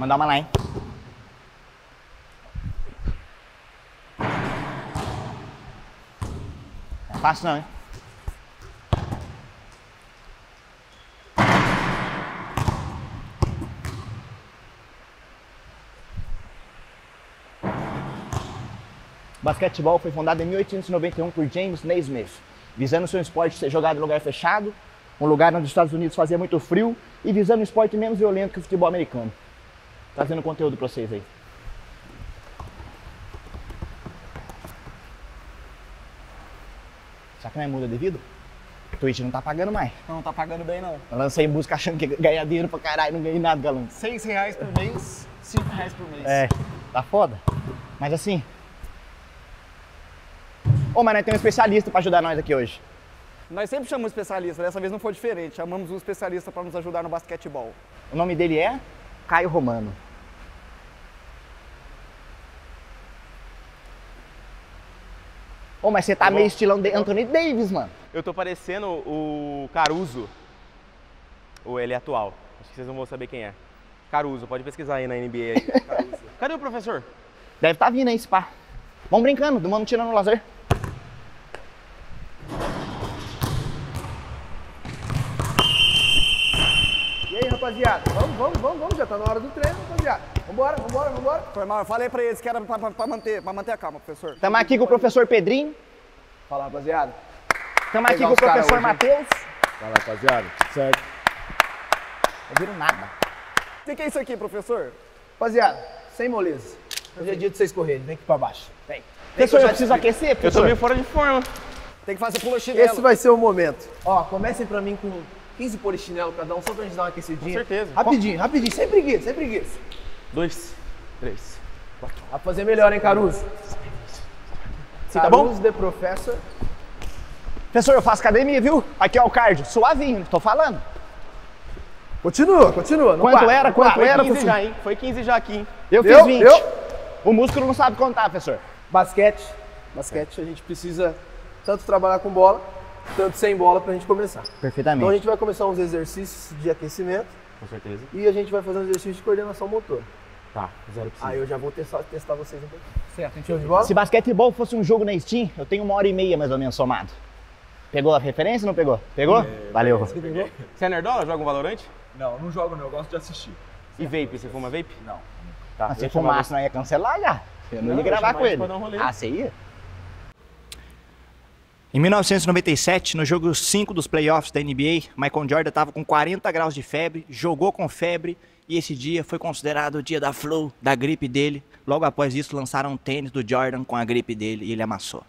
Mandar uma lá, hein? Não é fácil não, hein? Basquetebol foi fundado em 1891 por James Naismith, visando seu esporte ser jogado em lugar fechado, um lugar onde os Estados Unidos fazia muito frio, e visando um esporte menos violento que o futebol americano. Trazendo conteúdo pra vocês aí. Será que não é muda devido? O Twitch não tá pagando mais. Não tá pagando bem, não. Eu lancei música achando que ganhar dinheiro pra caralho, não ganhei nada, galão. R$6 por mês, R$5 por mês. É, tá foda. Mas assim... Ô, mas nós temos um especialista pra ajudar nós aqui hoje. Nós sempre chamamos especialista, dessa vez não foi diferente. Chamamos um especialista pra nos ajudar no basquetebol. O nome dele é... Caio Romano. Ô, mas você tá meio estilão de Anthony Davis, mano. Eu tô parecendo o Caruso. Ou ele é atual. Acho que vocês não vão saber quem é. Caruso, pode pesquisar aí na NBA. Aí. Caruso. Cadê o professor? Deve tá vindo aí, esse pá. Vamos brincando, do mano tirando o lazer. Rapaziada, vamos, já tá na hora do treino, rapaziada. Vambora. Foi mal, eu falei pra eles que era pra manter a calma, professor. Tamo aqui com o professor Pedrinho. Fala, rapaziada. Tamo aqui com o professor Matheus. Fala, rapaziada, certo? Não viram nada. O que é isso aqui, professor? Rapaziada, sem moleza. Hoje é dia de vocês correrem, vem aqui pra baixo. Vem. Professor, eu preciso aquecer, professor. Eu tô meio fora de forma. Tem que fazer polichinelo. Esse vai ser o momento. Ó, comecem pra mim com... 15 polichinelo cada um, só pra gente dar uma aquecidinha. Com certeza. Rapidinho, sem preguiça, sem preguiça. 2, 3, 4. Dá pra fazer melhor, hein, Caruso? Sim, tá bom? Caruso de professor. Professor, eu faço academia, viu? Aqui, ó, o cardio, suavinho, tô falando. Continua. Quanto era? 15 já, hein? Foi 15 já aqui, hein? Eu fiz 20. O músculo não sabe contar, professor. Basquete, a gente precisa tanto trabalhar com bola, tanto sem bola pra gente começar. Perfeitamente. Então a gente vai começar uns exercícios de aquecimento. Com certeza. E a gente vai fazer um exercício de coordenação motor. Tá, 0 pra 5. Aí eu já vou testar vocês um pouco. Certo, então de bola? Se basquetebol fosse um jogo na Steam, eu tenho 1h30 mais ou menos somado. Pegou a referência ou não pegou? Pegou? É, valeu. Pegou? Você é nerdola? Joga um Valorant? Não jogo não, eu gosto de assistir. E vape? Você fuma vape? Não. Tá. Mas se fumasse, não ia cancelar já. Eu não ia gravar com ele. Um você ia? Em 1997, no jogo 5 dos playoffs da NBA, Michael Jordan estava com 40 graus de febre, jogou com febre e esse dia foi considerado o dia da flu, da gripe dele. Logo após isso, lançaram um tênis do Jordan com a gripe dele e ele amassou.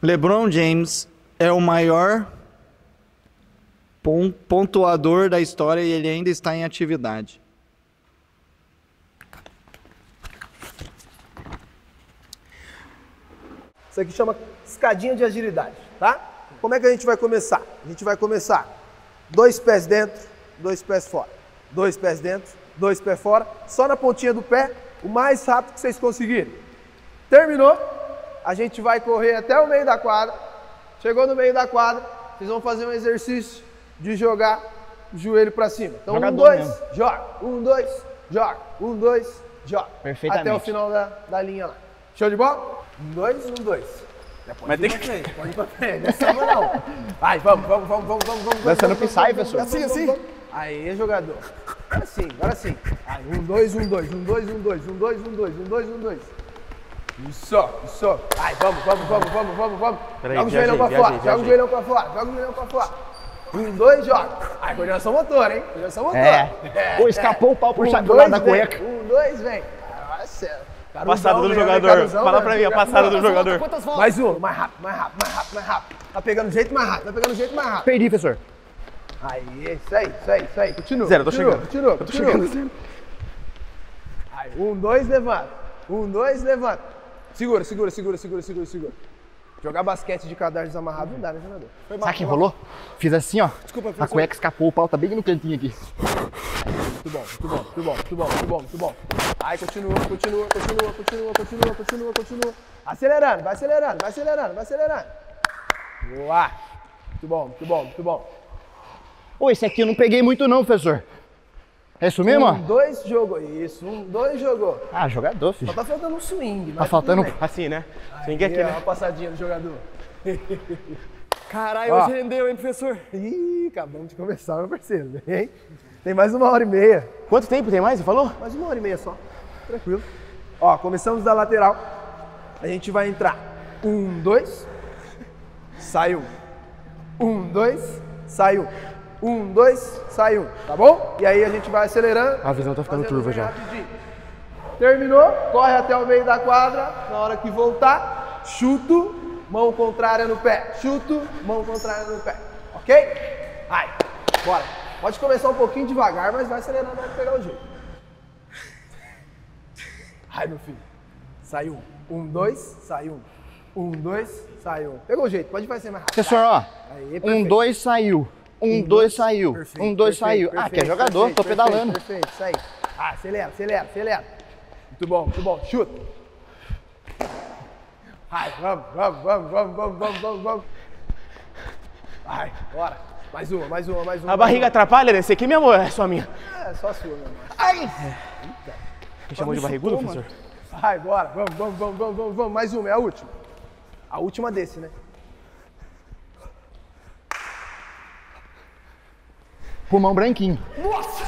LeBron James é o maior pontuador da história e ele ainda está em atividade. Isso aqui chama escadinha de agilidade, tá? Como é que a gente vai começar? A gente vai começar 2 pés dentro, 2 pés fora. 2 pés dentro, 2 pés fora. Só na pontinha do pé, o mais rápido que vocês conseguirem. Terminou, a gente vai correr até o meio da quadra. Chegou no meio da quadra, vocês vão fazer um exercício de jogar o joelho pra cima. Então, jogador 1, 2, mesmo. Joga. 1, 2, joga. 1, 2, joga. Perfeitamente. Até o final da linha lá. Show de bola? 1, 2, 1, 2. Mas tem que... Pode ir pra frente, não é samba não. Vai, vamos. Dançando pisai, pessoal. Assim. Aí, jogador. Agora sim. Aí, 1, 2, 1, 2. Isso. Aí, vamos. Joga o joelhão pra fora, joga o joelhão pra fora. 1, 2, joga. Aí, coordenação motora, hein? Pô, escapou o pau por sacular da cueca. 1, 2, vem. Ah, certo. Caruzão, passada do jogador. Caruzão, fala pra mim a passada do jogador. Mais um, mais rápido. Tá pegando jeito mais rápido. Perdi, professor. Aí, isso aí. Continua. Zero, tô chegando. Aí, 1, 2, levanta. 1, 2, levanta. Segura. Jogar basquete de cadarço desamarrado não dá, né, jogador? Sabe que enrolou? Fiz assim, ó. Desculpa, a cueca escapou, o pau tá bem no cantinho aqui. Muito bom. Aí, continua. Vai acelerando. Boa. Muito bom. Ô, esse aqui eu não peguei muito não, professor. É isso mesmo? Dois jogou isso, dois jogou. Ah, jogador, filho. Só tá faltando um swing. Tá faltando assim, né? Aí, swing aqui, ó, né? Uma passadinha do jogador. Caralho, hoje rendeu, hein, professor? Ih, acabamos de conversar, meu parceiro. Hein? Tem mais uma hora e meia. Quanto tempo tem mais, você falou? Mais uma hora e meia só. Tranquilo. Ó, começamos da lateral. A gente vai entrar. 1, 2. Saiu. 1, 2. Saiu. 1, 2. Saiu. Tá bom? E aí a gente vai acelerando. A visão tá ficando turva já. Rapidinho. Terminou. Corre até o meio da quadra. Na hora que voltar, chuto. Mão contrária no pé. Chuto. Mão contrária no pé. Ok? Aí. Bora. Pode começar um pouquinho devagar, mas vai acelerando pra pegar o jeito. Ai, meu filho. Saiu. 1, 2. Saiu. 1, 2. Saiu. Pegou o jeito. Pode fazer mais rápido. Professor, ó. Aí, 1, 2. Saiu. 1, 2. Saiu. Perfeito, 1, 2. Saiu. Perfeito, ah, que é jogador. Perfeito, tô pedalando. Perfeito. Isso aí. Ah, acelera, acelera, acelera. Muito bom, muito bom. Chuta. Ai, vamos, vamos, vamos, vamos, vamos, vamos, vamos, vamos. Ai, bora. Mais uma, mais uma, mais uma. A barriga atrapalha nesse aqui, meu amor? É só minha? É, só a sua, meu amor. Ai! Eita. Me chamou de barrigudo, professor? Vai, bora. Vamos, vamos, vamos, vamos, vamos, vamos. Mais uma, é a última. A última desse, né? Pulmão branquinho. Nossa!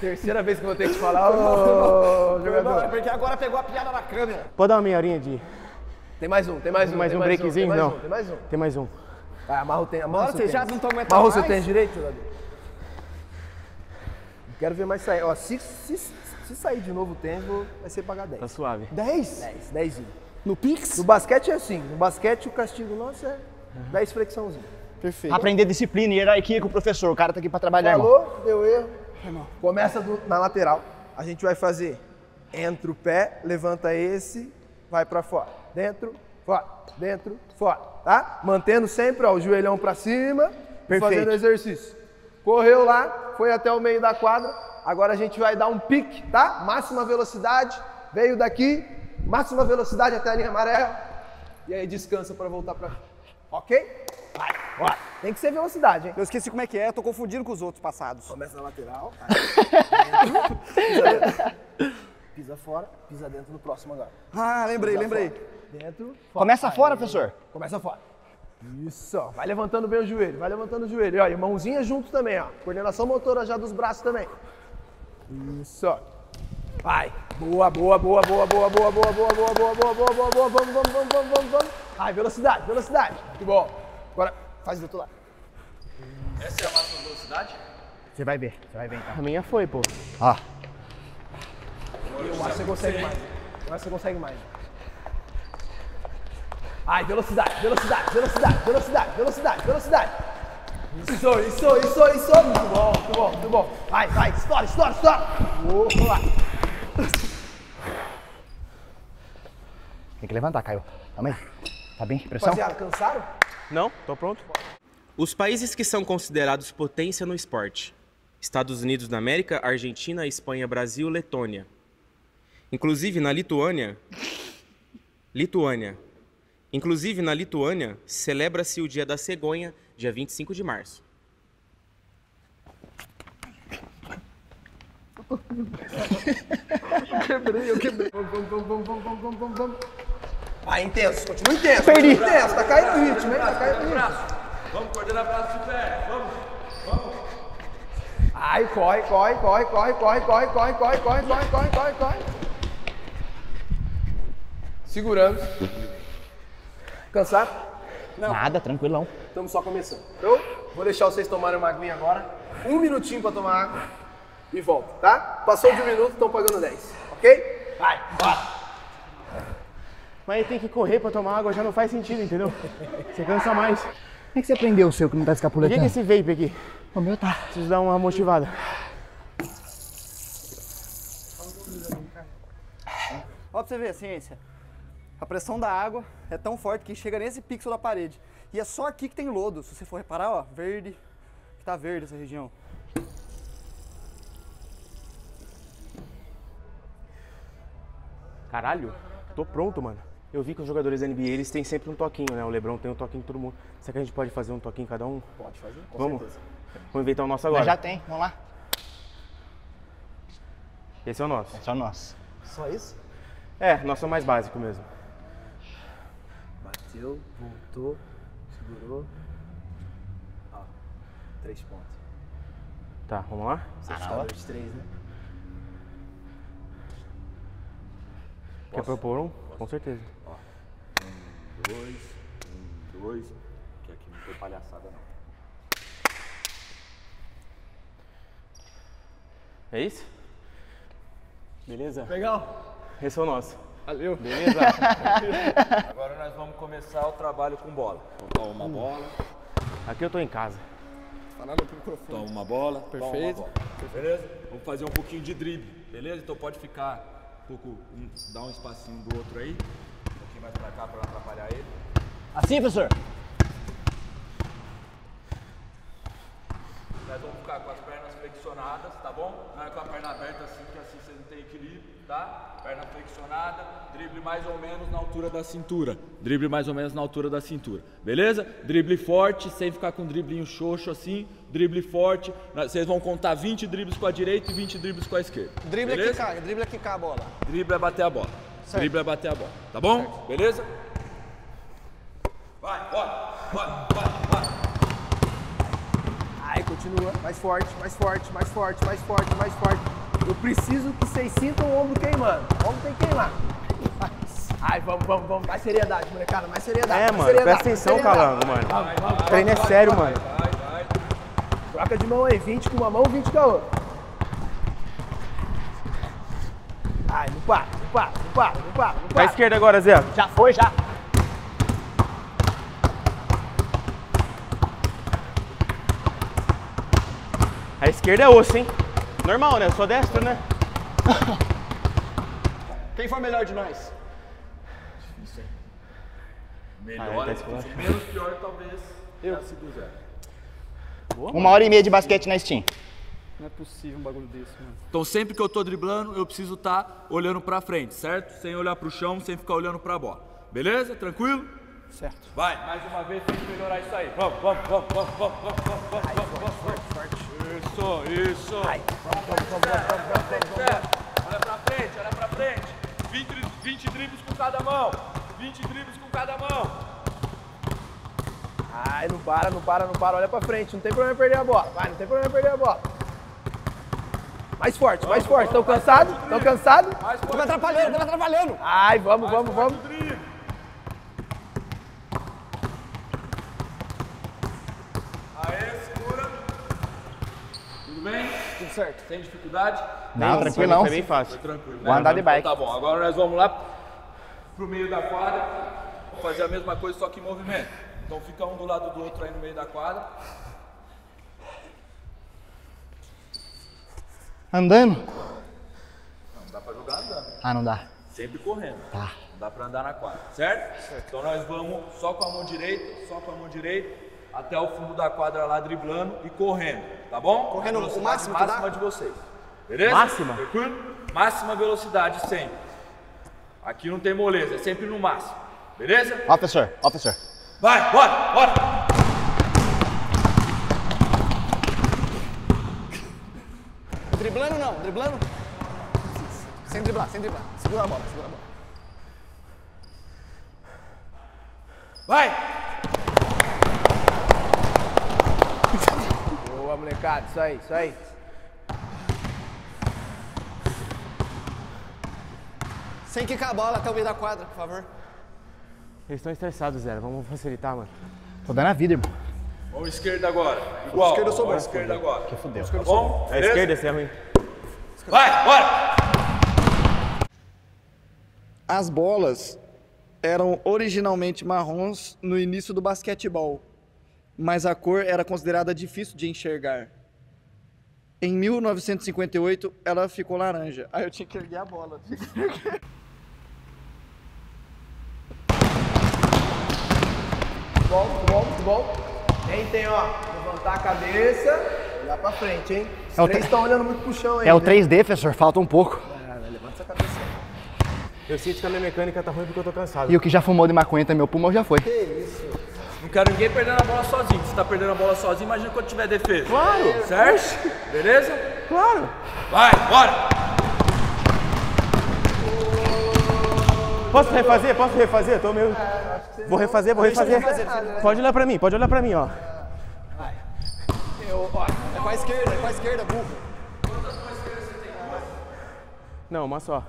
Terceira vez que eu vou ter que falar, ô jogador. Porque agora pegou a piada na câmera. Pode dar uma meia horinha de... Tem mais um, tem mais um. Mais um breakzinho? Não. Tem mais um. Tem mais um. Ah, amarra o tênis. Amarra o tênis. Vocês já não estão aguentando mais. Amarra o tênis direito, jogador. Não quero ver mais sair. Ó, se sair de novo o tênis, vai ser pagar 10. Tá suave. 10? 10, 10. No Pix? No basquete é assim. No basquete o castigo nosso é 10 flexãozinho. Perfeito. Aprender disciplina e hierarquia com o professor. O cara tá aqui pra trabalhar, falou, irmão. Deu erro. Irmão. Começa na lateral. A gente vai fazer entra o pé, levanta esse, vai pra fora. Dentro, fora. Dentro, fora. Tá? Mantendo sempre, ó, o joelhão pra cima. Perfeito. Fazendo exercício. Correu lá, foi até o meio da quadra. Agora a gente vai dar um pique, tá? Máxima velocidade. Veio daqui. Máxima velocidade até a linha amarela. E aí descansa pra voltar pra... Ok? Vai, bora. Tem que ser velocidade, hein? Eu esqueci como é que é, tô confundindo com os outros passados. Começa na lateral, dentro, pisa dentro. Pisa fora, pisa dentro do próximo agora. Ah, lembrei, pisa lembrei. Fora, dentro, fora. Começa aí, fora, professor? Começa fora. Isso, ó. Vai levantando bem o joelho, vai levantando o joelho. E, ó, e mãozinha junto também, ó. Coordenação motora já dos braços também. Isso, ó. Vai. Boa, boa, boa, boa, boa, boa, boa, boa, boa, boa, boa, boa, boa, boa, vamos, vamos, vamos, vamos, vamos, vamos. Ai, velocidade, velocidade. Muito bom. Agora, faz do outro lado. Essa é a máxima velocidade? Você vai ver então. A minha foi, pô. Ah. Eu acho que você consegue mais. Eu acho que você consegue mais. Ai, velocidade, velocidade, velocidade, velocidade, velocidade, velocidade. Isso, isso, isso, isso. Muito bom, muito bom, muito bom. Vai, vai, estoura, estoura, estoura. Boa. Tem que levantar, Caio. Calma aí. Tá bem? Pressão? Rapaziada, cansaram? Não, tô pronto. Os países que são considerados potência no esporte. Estados Unidos da América, Argentina, Espanha, Brasil, Letônia. Inclusive na Lituânia... Lituânia. Inclusive na Lituânia, celebra-se o Dia da Cegonha, dia 25 de março. Eu quebrei. Vamos. Vai, intenso, continua intenso. Perdi. Intenso, tá caindo o ritmo, hein? Tá caindo o ritmo. Vamos, coordenar o braço de pé. Vamos, vamos. Ai, corre, corre, corre, corre, corre, corre, corre, corre, corre, corre, corre, corre, corre. Segurando. Cansado? Não. Nada, tranquilão. Estamos só começando. Então, vou deixar vocês tomarem uma aguinha agora. Um minutinho pra tomar água e volta, tá? Passou de um minuto, estão pagando 10, ok? Vai, bora. Mas tem que correr pra tomar água, já não faz sentido, entendeu? Você cansa mais. Como é que você aprendeu o seu que não tá escapuletando? O que é esse vape aqui? O meu tá. Preciso dar uma motivada. Ó, pra você ver a ciência. A pressão da água é tão forte que chega nesse pixel da parede. E é só aqui que tem lodo. Se você for reparar, ó, verde. Tá verde essa região. Caralho, tô pronto, mano. Eu vi que os jogadores da NBA, eles têm sempre um toquinho, né? O LeBron tem um toquinho em todo mundo. Será que a gente pode fazer um toquinho em cada um? Pode fazer, com certeza. Vamos inventar o nosso agora. Mas já tem, vamos lá. Esse é o nosso. Esse é o nosso. Só isso? É, nosso é mais básico mesmo. Bateu, voltou, segurou. Ó, 3 pontos. Tá, vamos lá? Você escolhe os 3, né? Quer propor um? Posso. Com certeza. Ó, 1, 2, 1, 2. Que aqui não foi palhaçada, não. É isso? Beleza? Legal. Esse é o nosso. Valeu. Beleza? Agora nós vamos começar o trabalho com bola. Toma uma bola. Aqui eu tô em casa. Falando pro microfone. Toma uma bola. Perfeito. Toma uma bola. Beleza? Vamos fazer um pouquinho de drible. Beleza? Então pode ficar um pouco, dar um espacinho do outro aí. Um pouquinho mais pra cá pra não atrapalhar ele. Assim, professor? Nós vamos ficar com as pernas flexionadas, tá bom? Não é com a perna aberta assim, que assim você não tem equilíbrio, tá? Perna flexionada, drible mais ou menos na altura da cintura. Drible mais ou menos na altura da cintura, beleza? Drible forte, sem ficar com um driblinho xoxo assim. Drible forte, vocês vão contar 20 dribles com a direita e 20 dribles com a esquerda. Drible é quicar a bola. Drible é bater a bola. Certo. Drible é bater a bola, tá bom? Certo. Beleza? Vai, bora, bora, bora. Aí, continua, mais forte, mais forte, mais forte, mais forte, mais forte. Eu preciso que vocês sintam o ombro queimando. O ombro tem que queimar. Ai, vamos, vamos, vamos. Mais seriedade, molecada, mais seriedade. É, mais mano, seriedade, presta atenção, Calango, mano. Vai, treino vai, é sério, vai, mano. Vai. Troca de mão aí, 20 com uma mão, 20 com a outra. Ai, não para, não para, não para, não para. Pra esquerda agora, Zé. Já foi, já. A esquerda é osso, hein? Normal, né? Eu sou destro, né? Quem foi melhor de nós? Difícil, hein? Melhor, menos pior, talvez. Eu. É boa, 1h30 de basquete na Steam. Não é possível um bagulho desse, mano. Então sempre que eu tô driblando, eu preciso estar olhando pra frente, certo? Sem olhar pro chão, sem ficar olhando pra bola. Beleza? Tranquilo? Certo. Vai, mais uma vez, tem que melhorar isso aí. Vamos, vamos, vamos, vamos, vamos, vamos, vamos, ai, vamos, vamos, forte, vamos. Forte. Isso, isso. Ai, vamos, vamos, vamos, vamos. Olha pra frente, olha pra frente. 20 dribles com cada mão. 20 dribles com cada mão. Ai, não para, não para, não para. Olha pra frente, não tem problema perder a bola. Vai, não tem problema perder a bola. Mais forte, vamos, mais forte. Estão cansados? Estão cansados? Estão atrapalhando, estão atrapalhando. Ai, vamos, vamos, vamos. Certo. Tem dificuldade? Não, não, tranquilo não. Foi bem fácil. Foi tranquilo, né? Vou andar de bike. Então, tá bom, agora nós vamos lá pro meio da quadra. Vamos fazer a mesma coisa, só que em movimento. Então fica um do lado do outro aí no meio da quadra. Andando? Não dá pra jogar andando. Ah, não dá. Sempre correndo. Tá. Não dá pra andar na quadra, certo? Certo. Então nós vamos só com a mão direita, só com a mão direita. Até o fundo da quadra lá, driblando e correndo, tá bom? Correndo o máximo de vocês, beleza? Máxima? Máxima velocidade sempre. Aqui não tem moleza, é sempre no máximo, beleza? Ó, professor, ó, professor. Vai, bora, bora! Driblando não, driblando? Sem driblar, sem driblar. Segura a bola, segura a bola. Vai! Boa, molecada, isso aí, isso aí. Sem quicar a bola até o meio da quadra, por favor. Eles estão estressados, Zé. Vamos facilitar, mano. Tô dando a vida, irmão. Mão esquerda agora. Igual. A esquerda sobrou. Esquerda agora. Que fudeu. Tá bom? É a esquerda, esse é ruim. Vai, bora! As bolas eram originalmente marrons no início do basquetebol, mas a cor era considerada difícil de enxergar. Em 1958, ela ficou laranja. Aí eu tinha que erguer a bola. Bom, bom, bom. Quem tem, ó, levantar a cabeça, olhar pra frente, hein? Os é três estão olhando muito pro chão aí. É, né? O 3D, professor, falta um pouco. Levanta essa cabeça. Eu sinto que a minha mecânica tá ruim porque eu tô cansado. E o que já fumou de maconha também, meu pulmão já foi. Que isso? Não quero ninguém perdendo a bola sozinho. Se tá perdendo a bola sozinho, imagina quando tiver defesa. Claro. Certo? Beleza? Claro. Vai, bora. Posso refazer? Posso refazer? Tô meio... Vou refazer, vou refazer. Pode olhar pra mim, pode olhar pra mim, ó. Vai. É com a esquerda, burro. Quantas mãos esquerdas você tem? Não, uma só.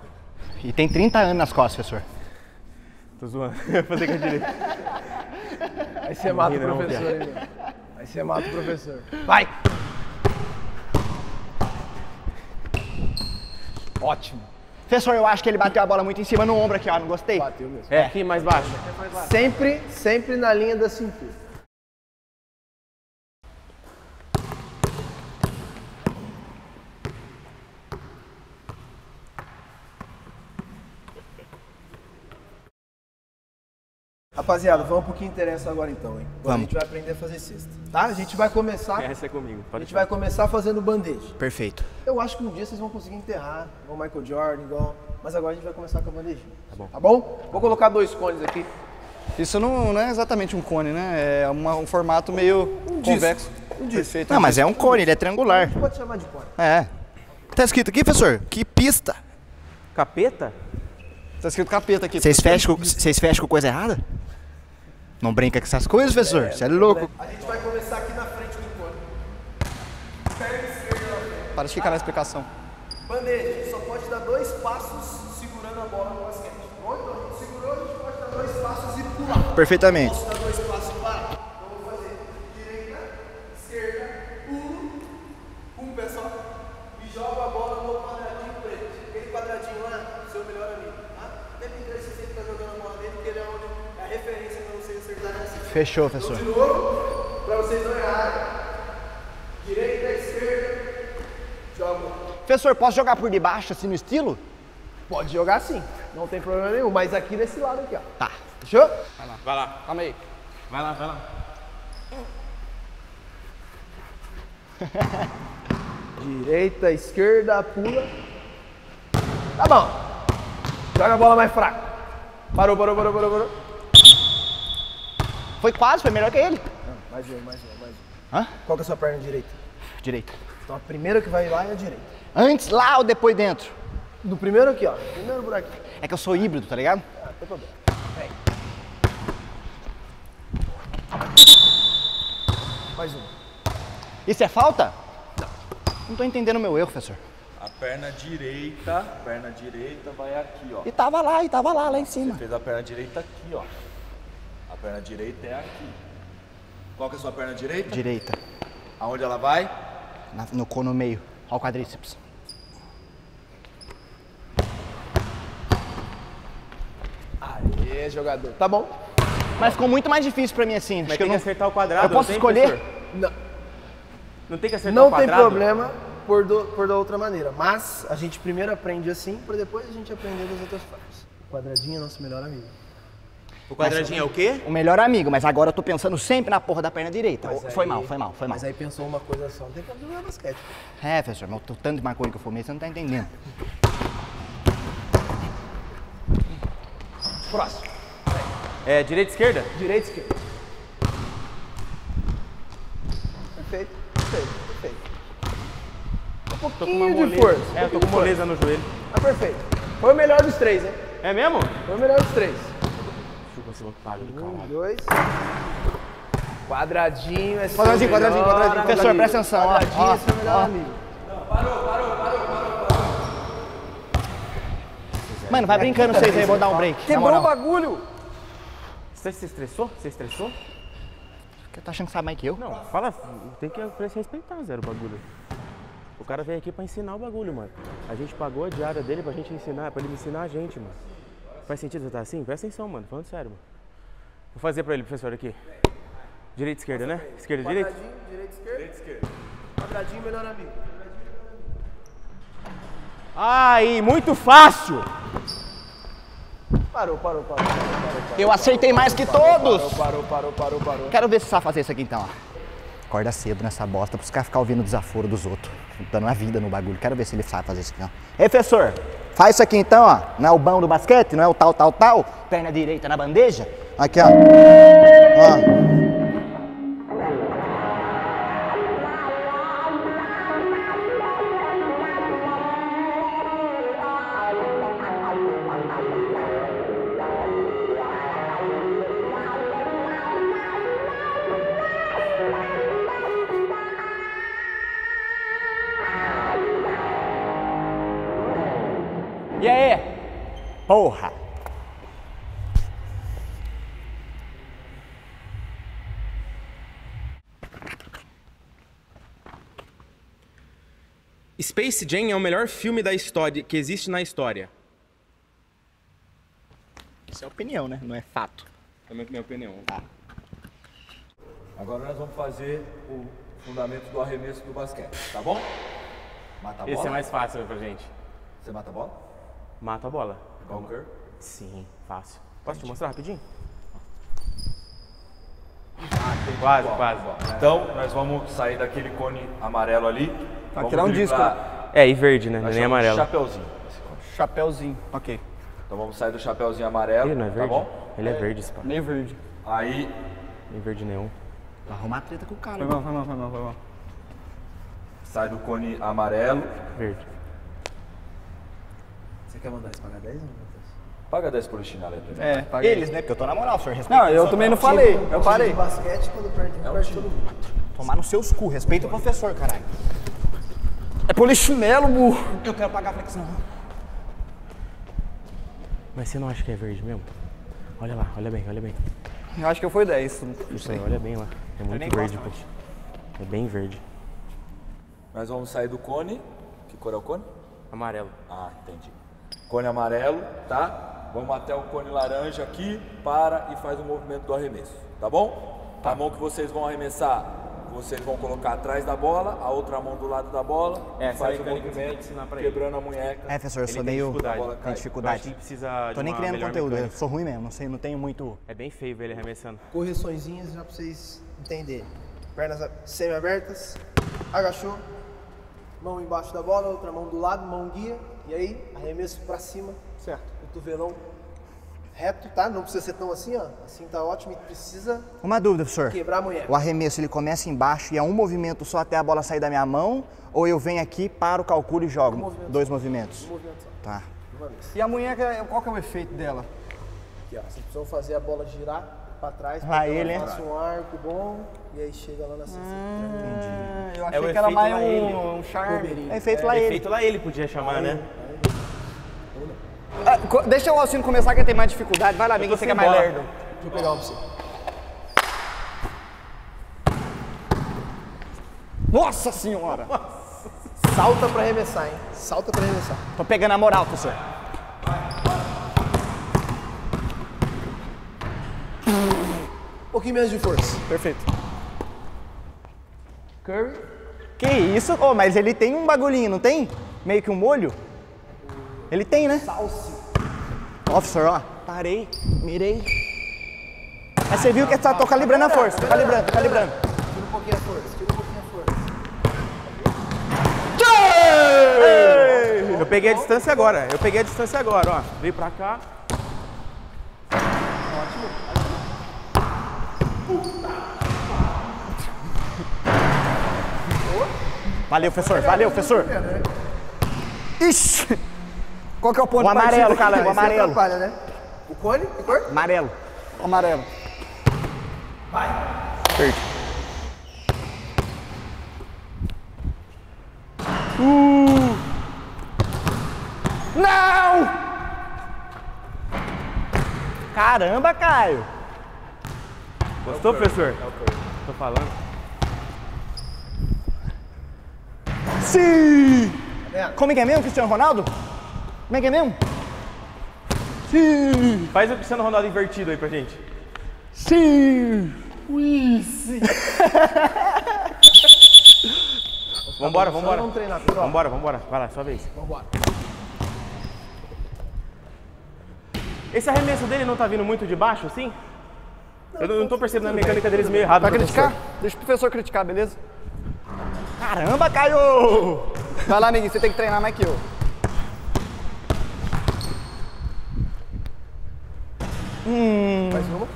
E tem 30 anos nas costas, professor. Tô zoando. Vou fazer com a direita. Aí você mata o professor aí, velho. Aí você mata o professor. Vai! Ótimo. Professor, eu acho que ele bateu a bola muito em cima no ombro aqui, ó. Não gostei? Bateu mesmo. É. Aqui, mais baixo. Sempre, sempre na linha da cintura. Rapaziada, vamos pro que interessa agora então, hein? Agora a gente vai aprender a fazer cesta, tá? A gente vai começar... Essa é comigo. Pode a gente vai começar fazendo bandeja. Perfeito. Eu acho que um dia vocês vão conseguir enterrar, igual Michael Jordan, igual... Mas agora a gente vai começar com a bandejinha. Tá bom. Tá bom? Vou colocar 2 cones aqui. Isso não é exatamente um cone, né? É um formato meio convexo. Um disco. Perfeito. Não, mas é um cone, ele é triangular. A gente pode chamar de cone. É. Tá escrito aqui, professor? Que pista? Capeta? Tá escrito capeta aqui. Vocês fecham com coisa errada? Não brinca com essas coisas, professor. Você é louco. A gente vai começar aqui na frente do corpo. Perna esquerda. Para de ficar na explicação. Bandeja, só pode dar 2 passos segurando a bola no basquete. Bom, então, segurou, a gente pode dar 2 passos e pular. Perfeitamente. Posso dar 2 passos e parar? Então, vou fazer direita, esquerda, pulo, um pé só. E joga a bola no quadradinho preto. Aquele quadradinho lá, seu melhor amigo. Sempre que você sempre tá jogando a bola dele, porque ele é onde é a referência. Fechou, professor. De novo, pra vocês não errarem. Direita, esquerda, joga. Professor, posso jogar por debaixo, assim, no estilo? Pode jogar sim, não tem problema nenhum, mas aqui nesse lado aqui, ó. Tá. Fechou? Vai lá. Vai lá. Calma aí. Vai lá, vai lá. Direita, esquerda, pula. Tá bom. Joga a bola mais fraca. Parou, parou, parou, parou, parou. Foi quase, foi melhor que ele. Não, mais um, mais um, mais um. Hã? Qual que é a sua perna direita? Direita. Então a primeira que vai lá é a direita. Antes lá ou depois dentro? Do primeiro aqui, ó. Primeiro buraquinho. É que eu sou híbrido, tá ligado? Ah, não tem problema. Vem. Mais um. Isso é falta? Não. Não tô entendendo o meu erro, professor. A perna direita vai aqui, ó. E tava lá em cima. Você fez a perna direita aqui, ó. A perna direita é aqui. Qual que é a sua perna direita? Direita. Aonde ela vai? No cono meio. Olha o quadríceps. Aê, jogador. Tá bom. Mas ficou muito mais difícil pra mim assim. Mas acho tem que acertar o quadrado. Eu posso escolher? Não. Não tem que acertar o quadrado? Não tem problema por da outra maneira. Mas a gente primeiro aprende assim, pra depois a gente aprender das outras partes. O quadradinho é nosso melhor amigo. O quadradinho é o quê? O melhor amigo, mas agora eu tô pensando sempre na porra da perna direita. Aí, foi mal, foi mal, foi mal. Mas aí pensou uma coisa só, não tem que jogar basquete. É, professor, mas o tanto de maconha que eu fumei, você não tá entendendo. Próximo. É direita e esquerda? Direita e esquerda. Perfeito, perfeito, perfeito. Um pouquinho de força. É, eu tô com moleza no joelho. Tá perfeito. Foi o melhor dos 3, hein? É mesmo? Foi o melhor dos 3. Um, 2. Quadradinho, é quadradinho, quadradinho, quadradinho. Professor, presta atenção. Quadradinho, ó, é seu melhor amigo. Não, parou. Mano, vai brincando vocês aí, vou dar um break. Quebrou o bagulho. Você se estressou? Você estressou? Você tá achando que sabe mais que eu? Não, fala, tem que respeitar, zero bagulho. O cara veio aqui pra ensinar o bagulho, mano. A gente pagou a diária dele pra gente ensinar, pra ele ensinar a gente, mano. Faz sentido você estar assim? Presta atenção, mano. Falando sério, mano. Vou fazer pra ele, professor, aqui. Direita e esquerda, né? Esquerda e direita? Quadradinho, direita e esquerda. Direita e esquerda. Quadradinho, melhor amigo. Aí, muito fácil! Parou. Eu acertei mais que todos! Parou. Quero ver se sabe fazer isso aqui então, ó. Acorda cedo nessa bosta pros caras ficarem ouvindo o desaforo dos outros. Dando a vida no bagulho. Quero ver se ele sabe fazer isso aqui, ó. Ei, professor! Faz isso aqui então, ó. Não é o bão do basquete, não é o tal. Perna direita na bandeja. Aqui, ó. porra! Space Jam é o melhor filme da história que existe na história. Isso é opinião, né? Não é fato. Também é minha opinião. Tá. Agora nós vamos fazer o fundamento do arremesso do basquete, tá bom? Mata a bola. Esse é mais fácil pra gente. Você mata a bola? Mata a bola. Igual o Curry? Sim, fácil. Posso te mostrar rapidinho? Quase, quase. Então, nós vamos sair daquele cone amarelo ali. Vai tirar um disco. É, e verde, né? Nem amarelo. Chapeuzinho. Chapeuzinho, ok. Então vamos sair do chapeuzinho amarelo. Ele não é verde? Tá bom? Ele é verde, esse pá. Meio verde. Aí. Nem verde nenhum. Vai arrumar treta com o cara. Vai mal. Sai do cone amarelo. Verde. Você quer mandar isso pagar 10 ou não? Paga 10 por chinelo aí primeiro. É, paga eles, né? Porque eu tô na moral, senhor. Respeita. Não, eu também não falei. Eu parei. Basquete quando perde, perde todo mundo. Tomar no seus cu. Respeita o professor, caralho. É polichinelo, burro. Eu quero pagar a flexão. Mas você não acha que é verde mesmo? Olha lá, olha bem, olha bem. Eu acho que eu fui 10. Isso aí, olha bem lá. É muito verde, pô. É bem verde. Nós vamos sair do cone. Que cor é o cone? Amarelo. Ah, entendi. Cone amarelo, tá? Vamos até o cone laranja aqui, para e faz o movimento do arremesso, tá bom? Tá. A mão que vocês vão arremessar, vocês vão colocar atrás da bola, a outra mão do lado da bola, faz o movimento quebrando a munheca. É, professor, eu sou meio... Tem dificuldade. Tô nem criando conteúdo, eu sou ruim mesmo, não sei, não tenho muito... É bem feio ver ele arremessando. Correçõezinhas já pra vocês entenderem. Pernas semi-abertas, agachou, mão embaixo da bola, outra mão do lado, mão guia. E aí, arremesso pra cima, certo? Cotovelão reto, tá? Não precisa ser tão assim, ó. Assim tá ótimo e precisa... Uma dúvida, professor. Quebrar a mulher. O arremesso, ele começa embaixo e é um movimento só até a bola sair da minha mão? Ou eu venho aqui, paro, calculo e jogo? Dois movimentos. Um movimento só. Tá. E a munheca, qual que é o efeito dela? Aqui, ó. Vocês precisam fazer a bola girar pra trás. Pra ele, ela passa um arco bom e aí chega lá na cintura. Entendi. Eu achei que era mais um charme. É efeito lá ele. Efeito lá ele podia chamar, né? Ah, deixa o Alcino começar que tem mais dificuldade. Vai lá, amigo, você que é mais lerdo. Deixa eu pegar um pra você. Nossa senhora! Nossa. Salta pra arremessar, hein? Salta pra arremessar. Tô pegando a moral, professor. Um pouquinho menos de força. Perfeito. Curry. Que isso? Oh, mas ele tem um bagulhinho, não tem? Meio que um molho? Ele tem, né? Salsa. Officer, ó. Parei, mirei. Aí você viu que tá, tô calibrando a força. Tô calibrando, tô calibrando. Tira um pouquinho a força, tira um pouquinho a força. Eu peguei a distância agora, eu peguei a distância agora, ó. Veio pra cá. Valeu, professor. Valeu, professor. Ixi! Qual que é o ponto? O amarelo, cara. O amarelo. Né? O cone? Que cor? Amarelo. O amarelo. Vai. Verde. Não! Caramba, Caio. Gostou, professor? Tô falando. Sim! Como é que é mesmo, Cristiano Ronaldo? Como é que é mesmo? Sim! Faz o Cristiano Ronaldo invertido aí pra gente. Sim! Ui, sim! Vambora, vambora. Vamos treinar, pessoal. Vambora, vambora. Vai lá, sua vez. Vambora. Esse arremesso dele não tá vindo muito de baixo, assim? Eu não tô percebendo a mecânica deles meio errado. Vai criticar? Deixa o professor criticar, beleza? Caramba, Caio! Vai lá, amiguinho, você tem que treinar mais que eu. Mais uma.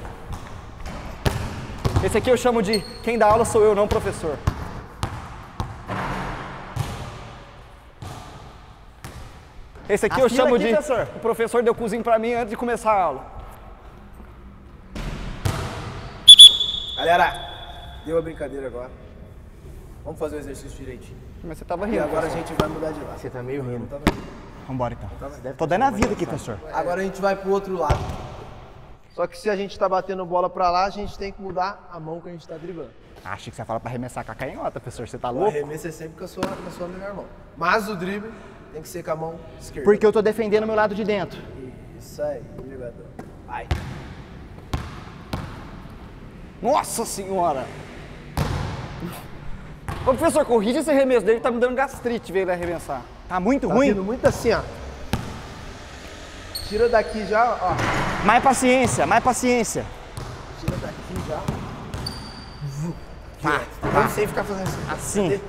Esse aqui eu chamo de quem dá aula sou eu, não professor. Esse aqui eu chamo de o professor deu cozinho pra mim antes de começar a aula. Galera, deu a brincadeira agora. Vamos fazer o exercício direitinho. Mas você tava rindo. E agora a gente vai mudar de lado. Você tá meio rindo. Vambora então. Tô dando a vida aqui, professor. Agora a gente vai pro outro lado. Só que se a gente tá batendo bola pra lá, a gente tem que mudar a mão que a gente tá driblando. Achei que você ia falar pra arremessar com a canhota, professor. Você tá louco? Arremesso é sempre com a sua melhor mão. Mas o drible tem que ser com a mão esquerda. Porque eu tô defendendo o meu lado de dentro. Isso aí, jogador. Vai. Nossa senhora! Ô, professor, corrige esse arremesso dele, tá me dando gastrite, veio ele arremessar. Tá muito ruim? Tá muito assim, ó. Tira daqui já, ó. Mais paciência, mais paciência. Tira daqui já. Tá. Não sei ficar fazendo isso. Assim.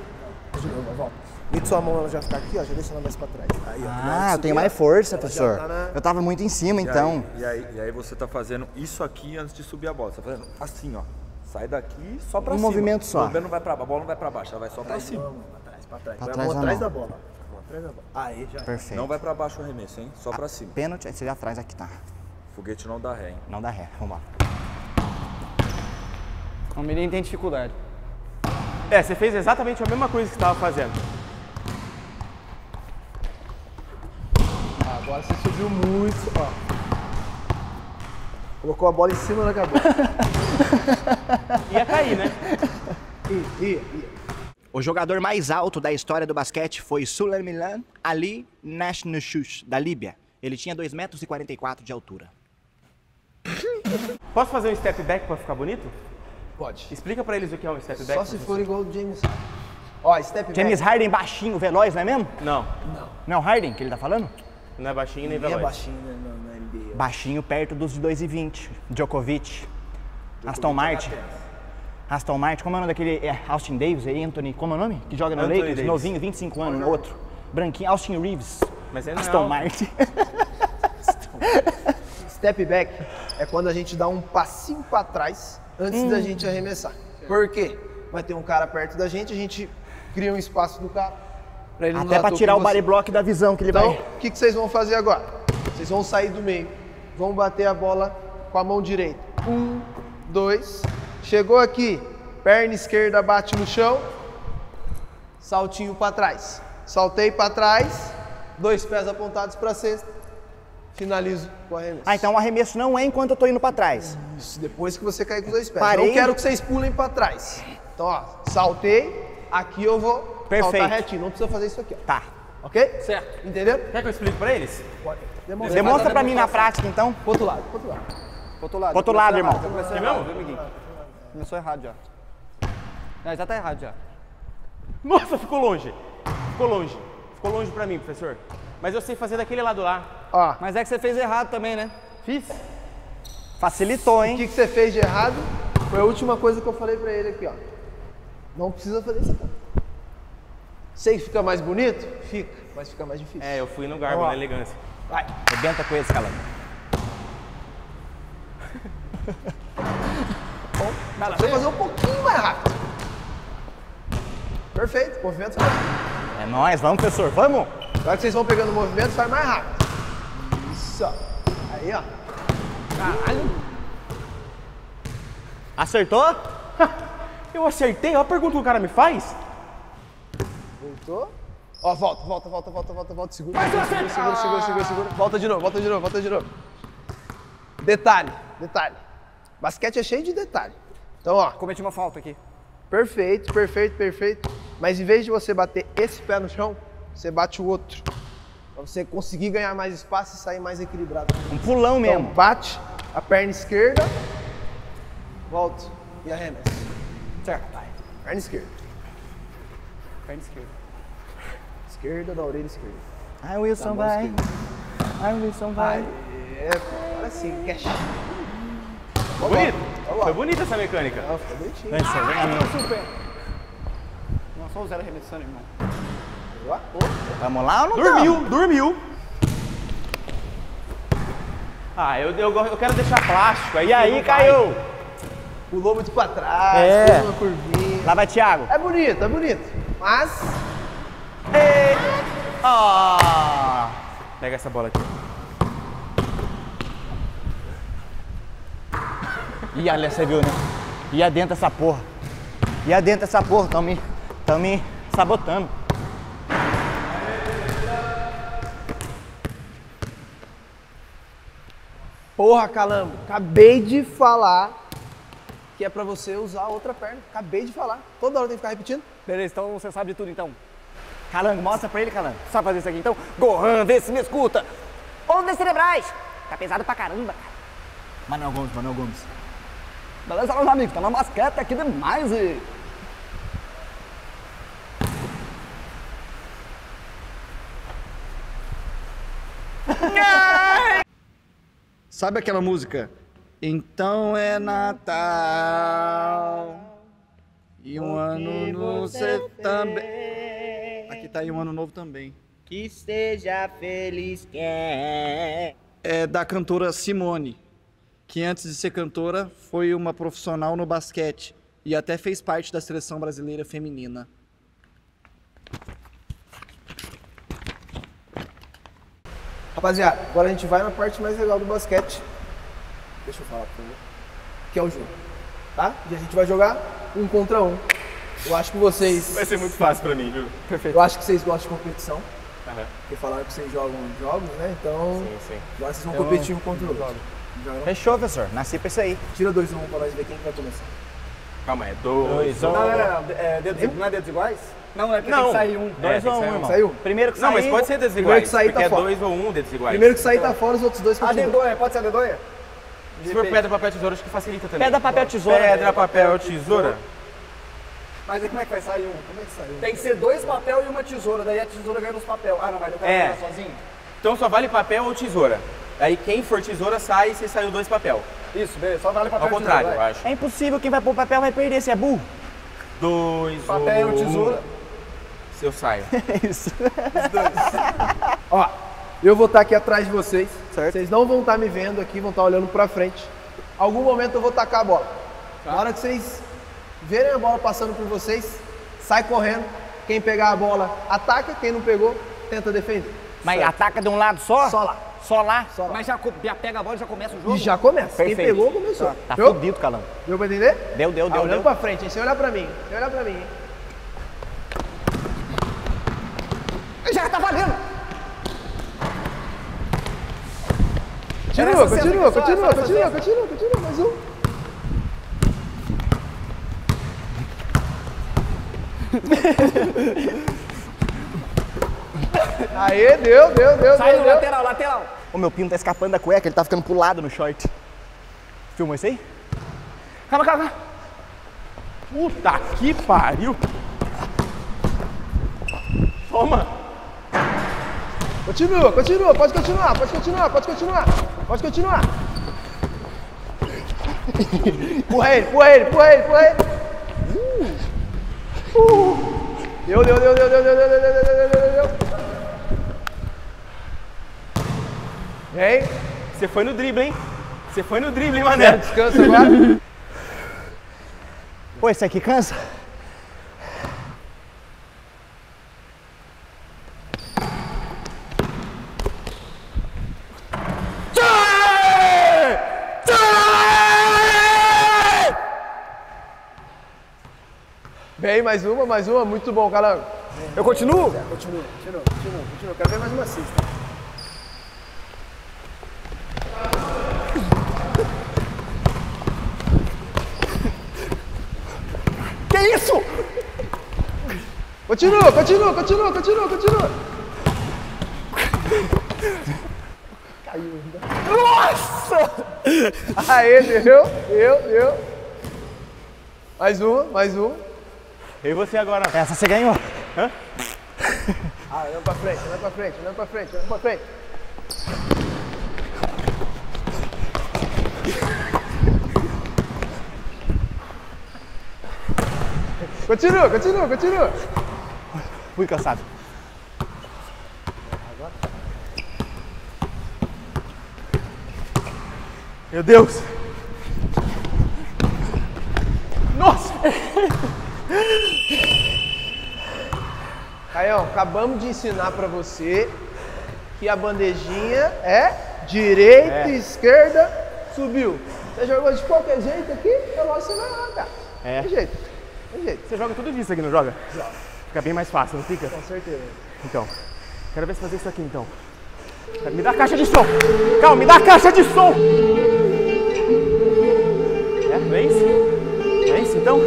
Mete sua mão, ela já fica aqui, ó, já deixa ela mais pra trás. Aí, ó, eu tenho mais força, professor. Tá na... Eu tava muito em cima, então. E aí você tá fazendo isso aqui antes de subir a bola. Você tá fazendo assim, ó. Sai daqui só pra cima. Um movimento só. Não vai pra, a bola não vai pra baixo, ela vai só pra cima. Pra trás. Vai a mão atrás da bola. Aí já. Perfeito. Não vai pra baixo o arremesso, hein? Só pra cima. Pênalti, aí você já atrás aqui, tá? Foguete não dá ré, hein? Não dá ré, vamos lá. O menino tem dificuldade. É, você fez exatamente a mesma coisa que você tava fazendo. Agora você subiu muito, ó. Colocou a bola em cima da cabeça. Ia cair, né? Ia. O jogador mais alto da história do basquete foi Sulayman Ali Nassnouch, da Líbia. Ele tinha 2,44 metros de altura. Posso fazer um step back pra ficar bonito? Pode. Explica pra eles o que é um step back. Só se for igual o James. Ó, step back. James Harden baixinho, veloz, não é mesmo? Não. Não é o Harden que ele tá falando? Não é baixinho nem veloz. É baixinho, né? Na NBA. Baixinho perto dos 2,20. Djokovic. Aston Martin. Aston Martin, como é o nome daquele? É, Austin Davis, Anthony, como é o nome? Que joga no Anthony Lakers, Davis. Novinho, 25 anos, outro. Branquinho, Austin Reeves. Mas ele Aston não. Martin. Step back é quando a gente dá um passinho pra trás antes da gente arremessar. Por quê? Vai ter um cara perto da gente, a gente cria um espaço do cara. Até para tirar o body block da visão que ele vai... Então, o que vocês vão fazer agora? Vocês vão sair do meio, vão bater a bola com a mão direita. 1, 2, chegou aqui, perna esquerda bate no chão, saltinho para trás. Saltei para trás, 2 pés apontados para cesta, finalizo o arremesso. Ah, então o arremesso não é enquanto eu tô indo para trás. Isso, depois que você cair com os 2 pés. Parei. Não quero que vocês pulem para trás. Então, ó, saltei, aqui eu vou... Perfeito. Falta retinho, não precisa fazer isso aqui. Ó. Tá. Ok? Certo. Entendeu? Quer que eu explique pra eles? Pode. Demonstra pra mim na prática, então. Pro outro lado, pro outro lado, irmão. Começou errado, amiguinho. Começou errado já. Não, já tá errado já. Nossa, ficou longe. Ficou longe pra mim, professor. Mas eu sei fazer daquele lado lá. Ó. Mas é que você fez errado também, né? Fiz. Facilitou, hein? O que você fez de errado foi a última coisa que eu falei pra ele aqui, ó. Não precisa fazer isso aqui. Sei que fica mais bonito? Fica, mas fica mais difícil. É, eu fui no garbo, na elegância. Vai. Rebenta com esse, calando. Bom, você fazer um pouquinho mais rápido. Perfeito, movimento mais rápido. É nóis, vamos, professor, vamos. Agora que vocês vão pegando o movimento, faz mais rápido. Isso. Aí, ó. Caralho. Acertou? Eu acertei, olha a pergunta que o cara me faz. Voltou. Ó, volta, segura. Volta de novo. Detalhe. Basquete é cheio de detalhe. Então, ó. Cometi uma falta aqui. Perfeito. Mas em vez de você bater esse pé no chão, você bate o outro. Pra você conseguir ganhar mais espaço e sair mais equilibrado. Um pulão mesmo. Então, bate a perna esquerda, volta e arremessa. Certo, vai. Perna esquerda da orelha esquerda. Ai, Wilson, vai. É, agora sim, cash. Bonito. Foi bonita essa mecânica. Não, ficou bonitinho. Não, só o Zé arremessando, irmão. Vamos lá ou não? Dormiu. Ah, eu quero deixar plástico. E aí, caiu. Pulou muito pra trás, fez uma curvinha. Lá vai, Thiago. É bonito. Mas... Pega essa bola aqui. Ih, olha, você viu, né? Ia dentro essa porra. Tão me sabotando. Porra, Calango, acabei de falar que é pra você usar a outra perna. Acabei de falar. Toda hora tem que ficar repetindo. Beleza, então você sabe de tudo, então. Calango, mostra pra ele, Calango. Sabe fazer isso aqui, então? Gohan, vê se me escuta. Ondas cerebrais. Tá pesado pra caramba, cara. Manuel Gomes, Manuel Gomes. Beleza, meus amigos, tá na masqueta aqui demais, e... Sabe aquela música? Então é Natal e um ano novo também. Aqui tá aí um ano novo também. Que seja feliz, que é da cantora Simone, que antes de ser cantora foi uma profissional no basquete e até fez parte da seleção brasileira feminina. Rapaziada, agora a gente vai na parte mais legal do basquete. Deixa eu falar pra você. Que é o jogo, tá? E a gente vai jogar 1 contra 1. Eu acho que vocês... Vai ser muito fácil pra mim, viu? Perfeito. Eu acho que vocês gostam de competição. Uhum. Porque falaram que vocês jogam jogos, né? Então... Sim, sim. Agora vocês vão competir um contra o outro. Fechou, professor. Nasci pra isso aí. Tira 2 a 1 pra nós ver quem vai começar. Calma aí, 2 a 1. Não. Não é dedos iguais? Não, é porque tem que sair 1. 2 ou 1, irmão. Saiu? Primeiro que sair... Não, mas pode ser desiguais. Primeiro que sair tá fora. Porque é 2 ou 1 desiguais. Primeiro que sair tá fora, os outros dois continuam. A dedonha, pode ser a dedonha? Se for pedra, papel, tesoura, acho que facilita também. Pedra, papel, tesoura. Pedra, papel, tesoura. Mas aí como é que vai sair 1? Como é que sai 1? Tem que ser 2 papel e 1 tesoura. Daí a tesoura ganha os papel. Ah, não, vai dar sozinho? Então só vale papel ou tesoura. Aí quem for tesoura sai e você saiu 2 papel. Isso, beleza. Só vale papel ou tesoura. Ao contrário, eu acho. É impossível. Quem vai pôr papel vai perder. Você é burro. 2 papel ou tesoura. Se eu saio. É isso. Os dois. Ó, eu vou estar aqui atrás de vocês. Certo. Vocês não vão estar me vendo aqui, vão estar olhando pra frente. Algum momento eu vou tacar a bola. Tá. Na hora que vocês verem a bola passando por vocês, sai correndo. Quem pegar a bola, ataca. Quem não pegou, tenta defender. Mas certo. Ataca de um lado só? Só lá. Só lá? Só lá. Mas já pega a bola e já começa o jogo? Já começa. Perfeito. Quem pegou, começou. Tá fudido, Calão. Deu pra entender? Deu. Olhando pra frente, hein? Sem olhar pra mim. Sem olhar pra mim, hein? Já tá valendo! Continua, mais um. Aê, deu. Sai no lateral. O meu pino tá escapando da cueca, ele tá ficando pro lado no short. Filmou isso aí? Calma. Puta que pariu! Toma! Continua, pode continuar. Empurra ele. Deu. Vem. Você foi no drible, hein? Mané. Descansa agora. Pô, esse aqui cansa? Bem, mais uma, muito bom, Calango. Eu continuo? É, continua. Quero ver mais uma cesta. Que isso? Continua. Caiu ainda. Nossa! Aê, deu. Mais uma. E você agora? Essa você ganhou. Hã? Ah, olhando pra frente. Continua. Muito cansado. Meu Deus. Nossa! Caião, acabamos de ensinar pra você que a bandejinha é direita, esquerda, subiu. Você jogou de qualquer jeito aqui, eu não ensino nada. É. De jeito. Você joga tudo disso aqui, não joga? Joga. Fica bem mais fácil, não fica? Com certeza. Então, quero ver se fazer isso aqui então. Me dá a caixa de som. Calma, me dá a caixa de som. É, vence. Vence, então.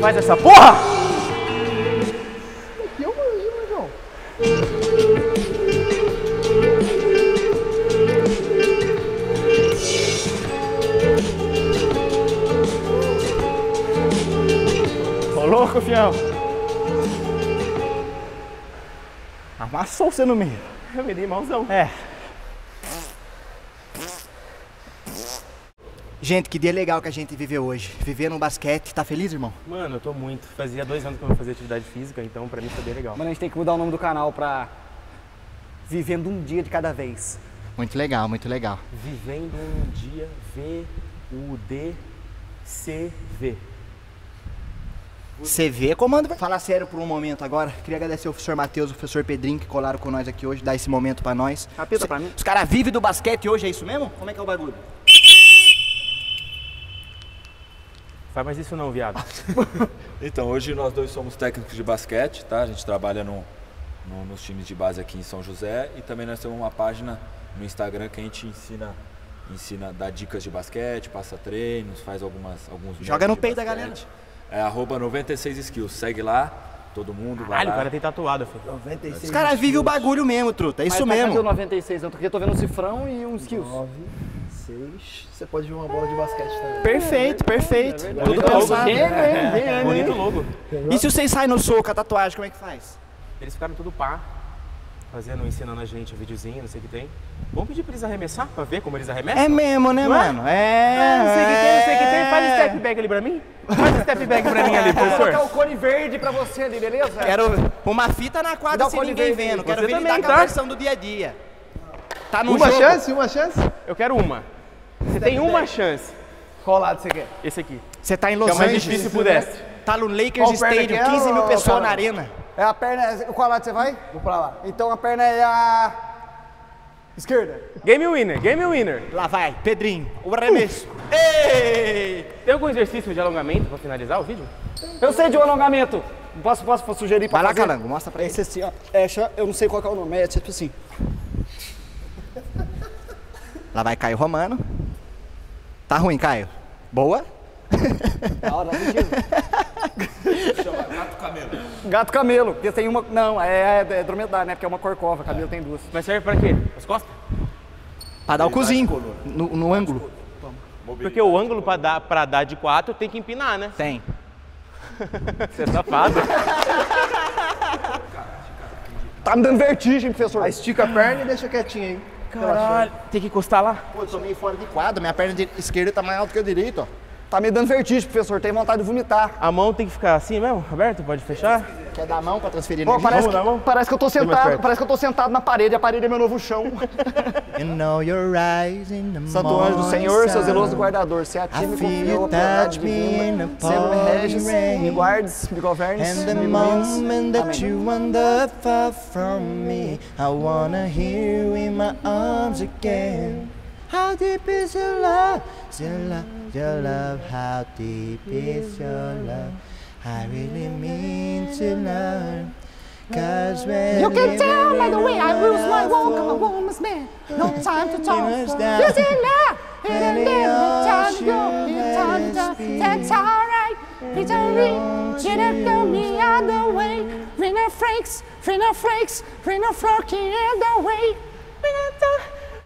Faz essa porra! Aqui eu manjo, né, João? Tô louco, fião! Amassou você no meio. Eu me dei malzão. É. Gente, que dia legal que a gente viveu hoje. Viver no basquete, tá feliz, irmão? Mano, eu tô muito. Fazia 2 anos que eu não fazia atividade física, então pra mim foi bem legal. Mano, a gente tem que mudar o nome do canal pra Vivendo um Dia de Cada Vez. Muito legal, muito legal. Vivendo um Dia, V-U-D-C-V. CV, comando. Falar sério por um momento agora. Queria agradecer ao professor Matheus, ao professor Pedrinho que colaram com nós aqui hoje, dar esse momento pra nós. Capeta pra mim. Os caras vivem do basquete hoje, é isso mesmo? Como é que é o bagulho? Faz mais isso não, viado. Então, hoje nós dois somos técnicos de basquete, tá? A gente trabalha nos times de base aqui em São José e também nós temos uma página no Instagram que a gente ensina, dá dicas de basquete, passa treinos, faz alguns... Joga no peito da galera. É @96skills, segue lá, todo mundo. Caralho, vai lá. O cara tem tatuado, filho. 96 Os caras vivem o bagulho mesmo, truta, é isso mesmo. Mas 96, eu tô vendo um cifrão e um skills. 9, 6, você pode ver uma bola de basquete também. Perfeito, perfeito. É tudo pensado. É. Bonito logo. E se vocês saem no soco, a tatuagem, como é que faz? Eles ficaram tudo pá, ensinando a gente um videozinho, não sei o que tem. Vamos pedir pra eles arremessar, pra ver como eles arremessam? É mesmo, né, mano? É, não sei o que tem. Faz step back ali pra mim. Faz step back pra mim ali, por favor. Vou colocar o cone verde pra você ali, beleza? Quero uma fita na quadra sem ninguém vendo. Quero ver ele dar a versão do dia a dia. Tá no jogo. Uma chance? Uma chance? Eu quero uma. Você tem uma chance. Qual lado você quer? Esse aqui. Você tá em Los Angeles. É o mais difícil pudesse. Tá no Lakers Stadium, 15 mil pessoas na arena. É a perna... Qual lado você vai? Vou pra lá. Então a perna é a... esquerda. Game winner, game winner. Lá vai, Pedrinho. O arremesso. Ei! Tem algum exercício de alongamento pra finalizar o vídeo? Eu sei de um alongamento. Posso sugerir pra fazer? Vai lá, Calango, mostra pra ele. Esse assim, ó. Eu não sei qual que é o nome, é tipo assim. Lá vai Caio Romano. Tá ruim, Caio. Boa. Da hora, chama gato camelo. Gato camelo, porque tem uma... Não, é dromedário, né? Porque é uma corcova, camelo tem duas. Mas serve pra quê? As costas? Pra dar o cozinho, no ângulo. Porque o ângulo pra dar de 4 tem que empinar, né? Tem. Você é safado. Tá me dando vertigem, professor. Aí estica a perna e deixa quietinho, hein? Caralho, tem que encostar lá? Pô, eu tô meio fora de quadro, minha perna esquerda tá mais alta que a direita, ó. Tá me dando vertigem, professor, tem vontade de vomitar. A mão tem que ficar assim mesmo, aberto? Pode fechar? Quer dar a mão pra transferir energia? Parece que eu tô sentado na parede, a parede é meu novo chão. Santo anjo do Senhor, seu zeloso guardador, se a ti me confiou a piedade divina, sempre me reges, me guardes, me governes, me ilumines. Amém. How deep is your love? Your love, how deep is your love? I really mean to learn. Cause when you can tell by the way I lose my walk, I'm a woman's man. No time to talk. Just in love, and then time to go, time to. That's alright. It's alright. You don't know me either way. Ring of flakes, ring of flakes, ring of flakes, either way.